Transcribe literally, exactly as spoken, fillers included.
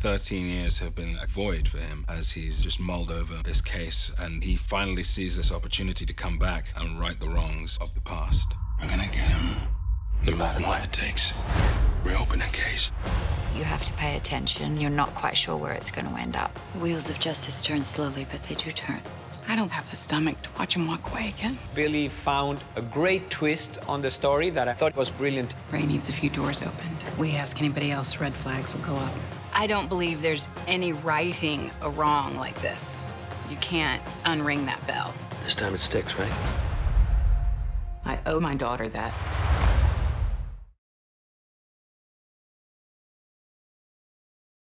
thirteen years have been void for him as he's just mulled over this case, and he finally sees this opportunity to come back and right the wrongs of the past. We're gonna get him, no matter what it takes. We're open a case. You have to pay attention. You're not quite sure where it's gonna end up. The wheels of justice turn slowly, but they do turn. I don't have the stomach to watch him walk away again. Billy found a great twist on the story that I thought was brilliant. Ray needs a few doors opened. We ask anybody else, red flags will go up. I don't believe there's any righting a wrong like this. You can't unring that bell. This time it sticks, right? I owe my daughter that.